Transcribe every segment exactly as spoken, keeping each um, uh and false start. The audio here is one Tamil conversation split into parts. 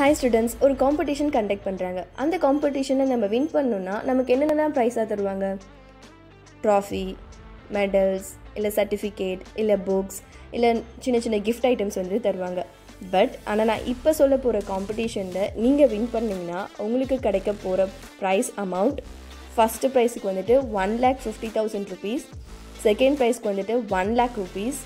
Hi students, ஒரு competition conduct பண்றாங்க. அந்த competition-ஐ நம்ம win பண்ணனும்னா நமக்கு என்னென்ன prize-ஆ தருவாங்க? Trophy, medals, இல்ல certificate, இல்ல books, இல்ல சின்ன சின்ன gift items வந்து தருவாங்க. But ஆனா நான் இப்ப சொல்ல போற competition-ல நீங்க win பண்ணீங்கன்னா உங்களுக்கு கிடைக்க போற prize amount first prize-க்கு வந்துட்டு one lakh fifty thousand rupees, second prize-க்கு வந்துட்டு one lakh rupees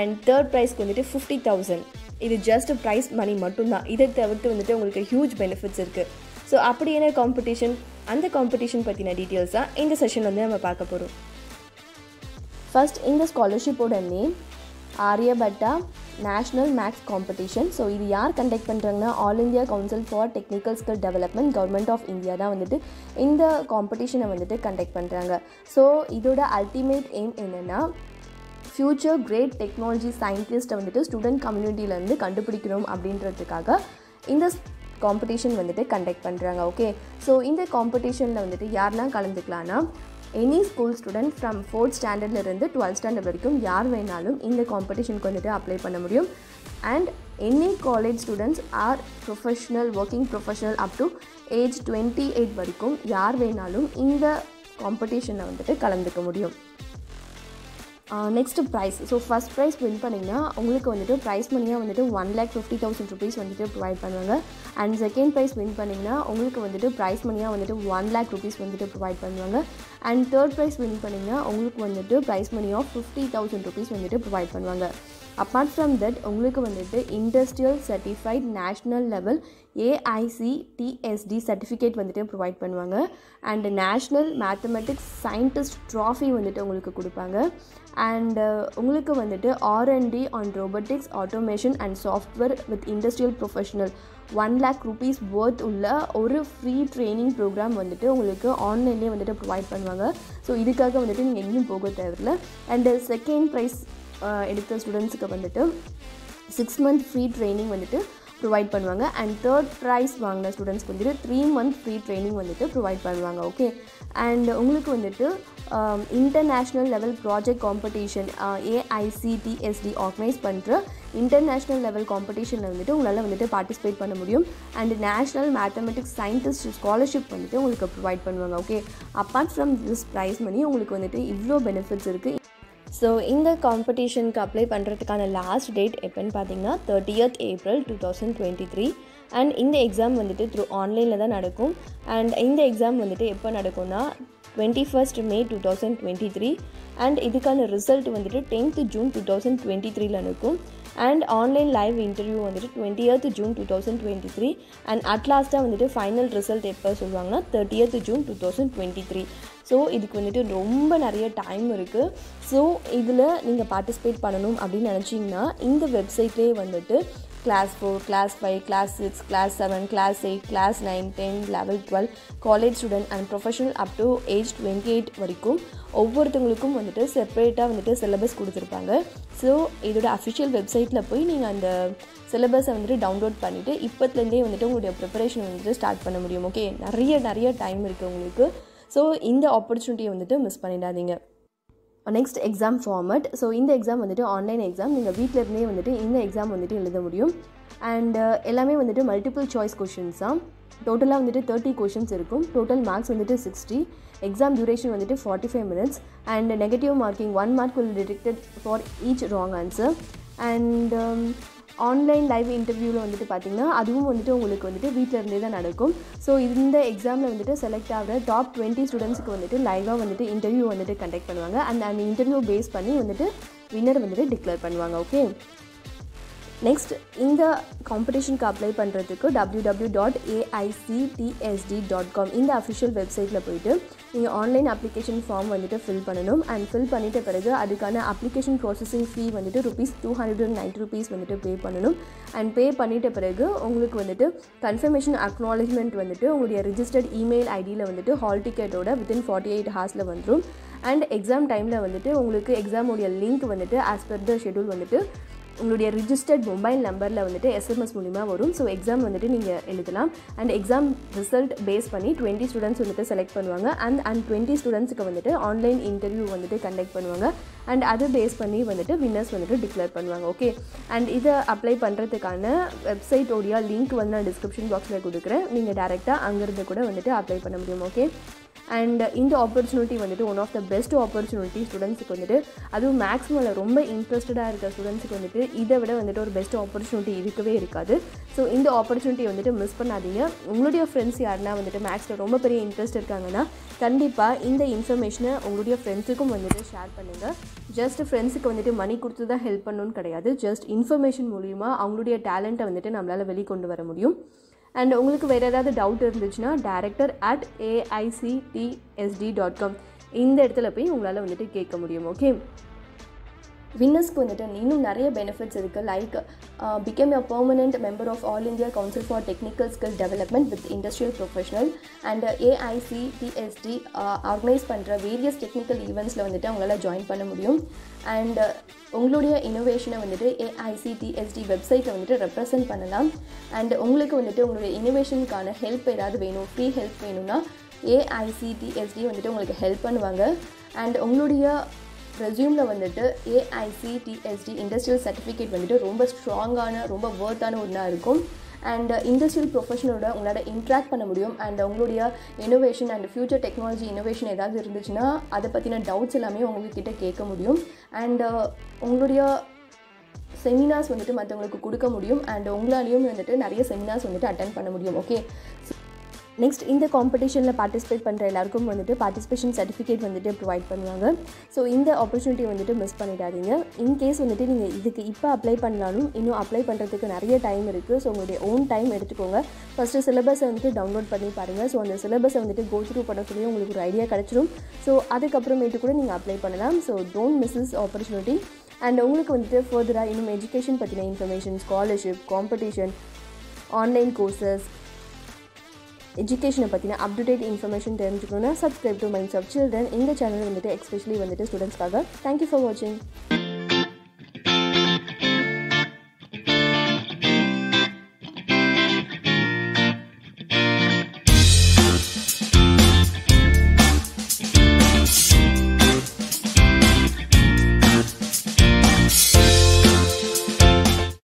and third prize-க்கு வந்துட்டு fifty thousand. இது just price money மட்டும்தான். இதை தவிர்த்து வந்துட்டு உங்களுக்கு huge benefits இருக்குது. ஸோ அப்படி என்ன காம்படிஷன், அந்த காம்படிஷன் பற்றின டீட்டெயில்ஸ் தான் இந்த செஷன் வந்து நம்ம பார்க்க போகிறோம். ஃபர்ஸ்ட், இந்த ஸ்காலர்ஷிப்போட name Aryabhata national maths competition. So இது யார் கண்டக்ட் பண்ணுறாங்கன்னா, all India council for technical skill development, government of India தான் வந்துட்டு இந்த காம்படிஷனை வந்துட்டு கண்டக்ட் பண்ணுறாங்க. ஸோ இதோட அல்டிமேட் எய்ம் என்னென்னா, ஃப்யூச்சர் கிரேட் டெக்னாலஜி சயின்டிஸ்ட்டை வந்துட்டு ஸ்டூடெண்ட் கம்யூனிட்டியிலேருந்து கண்டுபிடிக்கணும் அப்படின்றதுக்காக இந்த காம்படிஷன் வந்துட்டு கண்டக்ட் பண்ணுறாங்க. ஓகே, ஸோ இந்த காம்படிஷனில் வந்துட்டு யாரெலாம் கலந்துக்கலான்னா, any school student from fourth ஸ்டாண்டர்ட்லேருந்து டுவெல்த் ஸ்டாண்டர்ட் வரைக்கும் யார் வேணாலும் இந்த காம்படிஷனுக்கு வந்துட்டு அப்ளை பண்ண முடியும். And any college students or professional working professional up to age twenty eight வரைக்கும் யார் வேணாலும் இந்த காம்படிஷனில் வந்துட்டு கலந்துக்க முடியும். Next prize. So first prize win பண்ணிங்கன்னா உங்களுக்கு வந்துட்டு ப்ரைஸ் மணியாக வந்துட்டு one lakh fifty thousand rupees வந்துட்டு ப்ரொவைட் பண்ணுவாங்க. அண்ட் செகண்ட் ப்ரைஸ் வின் பண்ணிங்கன்னா உங்களுக்கு வந்துட்டு ப்ரைஸ் மணியாக வந்துட்டு ஒன் லேக் ருபீஸ் வந்துட்டு ப்ரொவைட் பண்ணுவாங்க. அண்ட் தேர்ட் ப்ரைஸ் வின் பண்ணிங்கன்னா உங்களுக்கு வந்துட்டு ப்ரைஸ் மணியாக ஃபிஃப்டி தௌசண்ட் ருபீஸ் வந்துட்டு ப்ரொவைட் பண்ணுவாங்க. அப்பார்ட் ஃப்ரம் தட் உங்களுக்கு வந்துட்டு industrial certified national level AICTSD certificate வந்துட்டு ப்ரொவைட் பண்ணுவாங்க. And national mathematics scientist trophy வந்துட்டு உங்களுக்கு கொடுப்பாங்க. அண்டு உங்களுக்கு வந்துட்டு R and D on robotics automation and software with industrial professional one lakh rupees worth உள்ள ஒரு ஃப்ரீ ட்ரைனிங் ப்ரோக்ராம் வந்துட்டு உங்களுக்கு ஆன்லைன்லேயே வந்துட்டு ப்ரொவைட் பண்ணுவாங்க. ஸோ இதுக்காக வந்துட்டு நீங்கள் எங்கேயும் போக தேவையில்லை. அண்டு செகண்ட் ப்ரைஸ் எடுத்த ஸ்டூடெண்ட்ஸுக்கு வந்துட்டு சிக்ஸ் மந்த் ஃப்ரீ ட்ரைனிங் வந்துட்டு ப்ரொவைட் பண்ணுவாங்க. அண்ட் தேர்ட் ப்ரைஸ் வாங்கின ஸ்டூடெண்ட்ஸ்க்கு வந்துட்டு த்ரீ மந்த் ஃப்ரீ ட்ரைனிங் வந்துட்டு ப்ரொவைட் பண்ணுவாங்க. ஓகே, அண்ட் உங்களுக்கு வந்துட்டு international level project competition ஏஐசிடிஎஸ்டி organise பண்ணுற இன்டர்நேஷ்னல் லெவல் காம்படிஷனில் வந்துட்டு உங்களால் வந்துட்டு பார்ட்டிசிபேட் பண்ண முடியும். And national mathematics scientist scholarship வந்துட்டு உங்களுக்கு ப்ரொவைட் பண்ணுவாங்க. Okay, apart from this prize money உங்களுக்கு வந்துட்டு இவ்வளோ பெனிஃபிட்ஸ் இருக்குது. ஸோ இந்த காம்படிஷனுக்கு அப்ளை பண்ணுறதுக்கான லாஸ்ட் டேட் எப்போன்னு பார்த்தீங்கன்னா thirtieth April two thousand twenty-three. And இந்த எக்ஸாம் வந்துட்டு த்ரூ ஆன்லைனில் தான் நடக்கும். அண்ட் இந்த எக்ஸாம் வந்துட்டு எப்போ நடக்கும்னா twenty-first May two thousand twenty-three. And இதுக்கான ரிசல்ட் வந்துட்டு tenth June two thousand twenty-three நடக்கும். அண்ட் ஆன்லைன் லைவ் இன்டர்வியூ வந்துட்டு twentieth June two thousand twenty-three. And அட்லாஸ்ட்டாக வந்துட்டு ஃபைனல் ரிசல்ட் எப்போ சொல்லுவாங்கன்னா thirtieth June two thousand twenty-three. So இதுக்கு வந்துட்டு ரொம்ப நிறைய டைம் இருக்குது. ஸோ இதில் நீங்கள் பார்ட்டிசிபேட் பண்ணணும் அப்படின்னு நினச்சிங்கன்னா இந்த வெப்சைட்லேயே வந்துட்டு class four, class five, class six, class seven, class eight, class nine, ten, level twelve, college student and professional up to age twenty eight வரைக்கும் ஒவ்வொருத்தவங்களுக்கும் வந்துட்டு செப்பரேட்டாக வந்துட்டு சிலபஸ் கொடுத்துருப்பாங்க. ஸோ இதோட அஃபிஷியல் வெப்சைட்டில் போய் நீங்கள் அந்த சிலபஸை வந்துட்டு டவுன்லோட் பண்ணிவிட்டு இப்போத்துலேருந்தே வந்துட்டு உங்களுடைய ப்ரிப்பரேஷன் வந்துட்டு ஸ்டார்ட் பண்ண முடியும். ஓகே, நிறைய நிறைய டைம் இருக்குது உங்களுக்கு. ஸோ இந்த ஆப்பர்ச்சுனிட்டியை வந்துட்டு மிஸ் பண்ணிடாதீங்க. Next, exam format. ஸோ இந்த எக்ஸாம் வந்துட்டு ஆன்லைன் எக்ஸாம். நீங்கள் வீட்டிலருந்தே வந்துட்டு இந்த எக்ஸாம் வந்துட்டு எழுத முடியும். அண்டு எல்லாமே வந்துட்டு மல்டிபிள் சாய்ஸ் கொஷின்ஸ் தான். டோட்டலாக வந்துட்டு தேர்ட்டி கொஷின்ஸ் இருக்கும். டோட்டல் மார்க்ஸ் வந்துட்டு சிக்ஸ்டி. எக்ஸாம் டியூரேஷன் வந்துட்டு forty five minutes. And negative marking one mark will detected for each wrong answer. And online live இன்டர்வியூவில் வந்துட்டு பார்த்திங்கன்னா அதுவும் வந்துட்டு உங்களுக்கு வந்துட்டு வீட்டிலருந்தே தான் நடக்கும். ஸோ இந்த எக்ஸாமில் வந்துட்டு செலக்ட் ஆகிற டாப் டுவெண்ட்டி ஸ்டூடெண்ட்ஸுக்கு வந்துட்டு லைவாக வந்துட்டு இன்டர்வியூ வந்துட்டு கண்டக்ட் பண்ணுவாங்க. அண்ட் அந்த இன்டர்வியூ பேஸ் பண்ணி வந்துட்டு வின்னர் வந்துட்டு டிக்ளேர் பண்ணுவாங்க. ஓகே, நெக்ஸ்ட், இந்த காம்படிஷனுக்கு அப்ளை பண்ணுறதுக்கு W W W dot AICTSD dot com இந்த அஃபிஷியல் வெப்சைட்டில் போய்ட்டு நீங்கள் ஆன்லைன் அப்ளிகேஷன் ஃபார்ம் வந்துட்டு ஃபில் பண்ணணும். அண்ட் ஃபில் பண்ணிட்ட பிறகு அதுக்கான அப்ளிகேஷன் ப்ராசஸிங் ஃபீ வந்துட்டு rupees two hundred and ninety rupees வந்துட்டு பே பண்ணணும். அண்ட் பே பண்ணிட்ட பிறகு உங்களுக்கு வந்துட்டு கன்ஃபர்மேஷன் அக்னாலேஜ்மெண்ட் வந்துட்டு உங்களுடைய ரிஜிஸ்டர்ட் இமெயில் ஐடியில் வந்துட்டு ஹால் டிக்கெட்டோட வித்தின் ஃபார்ட்டி எயிட் ஹார்ஸில் வந்துடும். அண்ட் எக்ஸாம் டைமில் வந்துட்டு உங்களுக்கு எக்ஸாமுடைய லிங்க் வந்துட்டு ஆஸ் பர் த ஷெடியூல் வந்துட்டு உங்களுடைய registered mobile number ல வந்துட்டு S M S மூலமா வரும் சோ எக்ஸாம் வந்துட்டு நீங்க எழுதலாம் and exam result base பண்ணி twenty students வந்துட்டு select பண்ணுவாங்க and and twenty students க்கு வந்துட்டு online interview வந்துட்டு conduct பண்ணுவாங்க and அது base பண்ணி வந்துட்டு winners வந்துட்டு declare பண்ணுவாங்க okay and இத apply பண்றதுக்கான website ஓட link வந்து description box ல கொடுக்கிறேன் நீங்க डायरेक्टली அங்க இருந்து கூட வந்துட்டு apply பண்ண முடியும் okay and இந்த opportunity வந்துட்டு one of the best opportunity students க்கு வந்துட்டு அது மேக்ஸ் மேல ரொம்ப இன்ட்ரஸ்டடா இருக்க students க்கு வந்துட்டு இத விட வந்துட்டு ஒரு best opportunity இருக்கவே இருக்காது சோ இந்த opportunity வந்துட்டு மிஸ் பண்ணாதீங்க உங்களுடைய friends யாரனா வந்துட்டு மேக்ஸ்ல ரொம்ப பெரிய interest இருக்காங்கன்னா கண்டிப்பா இந்த இன்ஃபர்மேஷனை உங்களுடைய ஃப்ரெண்ட்ஸ்க்கும் வந்துட்டு ஷேர் பண்ணுங்க ஜஸ்ட் ஃப்ரெண்ட்ஸ்க்கு வந்துட்டு மணி கொடுத்து தான் ஹெல்ப் பண்ணனும் கிடையாது ஜஸ்ட் இன்ஃபர்மேஷன் மூலமா அவங்களுடைய டாலண்ட்டை வந்துட்டு நம்மளால வெளிய கொண்டு வர முடியும் and உங்களுக்கு வேற ஏதாவது டவுட் இருந்துச்சுனா director at a i c t s d dot com இந்த இடத்துல போய் உங்களால வந்துட்டு கேட்க முடியும் ஓகே வின்னர்ஸ்க்கு வந்துட்டு இன்னும் நிறைய பெனிஃபிட்ஸ் இருக்கு like become a permanent member of All India Council for Technical Skills Development with industrial professional and A I C T S D uh, organize பண்ற various technical eventsல வந்துட்டு உங்களால join பண்ண முடியும் and உங்களுடைய இன்னோவேஷனை வந்துட்டு A I C T S D வெப்சைட்ல வந்துட்டு ரெப்ரசன்ட் பண்ணலாம் and உங்களுக்கு வந்துட்டு உங்களுடைய இன்னோவேஷனுக்கான ஹெல்ப் ஏதாவது வேணும் ஃப்ரீ ஹெல்ப் வேணும்னா A I C T S D வந்துட்டு உங்களுக்கு ஹெல்ப் பண்ணுவாங்க and உங்களுடைய ரெஸ்யூம்ல வந்துட்டு A I C T S D industrial certificate வந்துட்டு ரொம்ப ஸ்ட்ராங்கான ரொம்ப வர்த்தான ஒன்றா இருக்கும் அண்ட் இண்டஸ்ட்ரியல் ப்ரொஃபஷனலோட உங்களோட இன்ட்ராக்ட் பண்ண முடியும் அண்ட் உங்களுடைய innovation and future technology innovation ஏதாவது இருந்துச்சுன்னா அதை பற்றின டவுட்ஸ் எல்லாமே உங்கள்கிட்ட கேட்க முடியும் அண்ட் உங்களுடைய செமினார்ஸ் வந்துட்டு மற்றவங்களுக்கு கொடுக்க முடியும் அண்ட் உங்களாலேயும் வந்துட்டு நிறைய செமினார்ஸ் வந்துட்டு அட்டெண்ட் பண்ண முடியும் ஓகே நெக்ஸ்ட் இந்த காம்படிஷனில் பார்ட்டிசிபேட் பண்ணுற எல்லாருக்கும் வந்துட்டு பார்ட்டிசிபேஷன் சர்டிஃபிகேட் வந்துட்டு ப்ரொவைட் பண்ணுவாங்க ஸோ இந்த ஆப்பர்ச்சுனிட்டி வந்துட்டு மிஸ் பண்ணிடாதீங்க இன்கேஸ் வந்துட்டு நீங்கள் இதுக்கு இப்போ அப்ளை பண்ணாலும் இன்னும் அப்ளை பண்ணுறதுக்கு நிறைய டைம் இருக்குது ஸோ உங்களுடைய ஓன் டைம் எடுத்துக்கோங்க ஃபஸ்ட்டு சிலபஸை வந்துட்டு டவுன்லோட் பண்ணி பாருங்கள் ஸோ அந்த சிலபஸை வந்துட்டு கோ த்ரூ பண்ண சொல்லி உங்களுக்கு ஒரு ஐடியா கிடச்சிடும் ஸோ அதுக்கப்புறமேட்டு கூட நீங்கள் அப்ளை பண்ணலாம் so don't miss this opportunity and உங்களுக்கு வந்துட்டு ஃபர்தராக இன்னும் எஜுகேஷன் பற்றின information scholarship competition online courses எஜுகேஷனை பற்றின அப்டேட் இன்ஃபர்மேஷன் தெரிஞ்சுக்கணுன்னா subscribe to minds of children இந்த சேனல் வந்துட்டு எஸ்பெஷலி வந்துட்டு ஸ்டூடெண்ட்ஸ்க்காக தேங்க்யூ ஃபார் வாட்சிங்